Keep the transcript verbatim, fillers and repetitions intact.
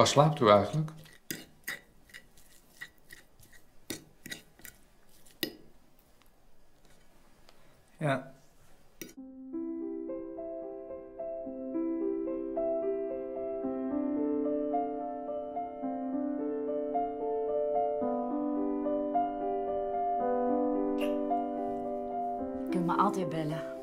Waar slaapt u eigenlijk? Ja. Je kunt me altijd bellen.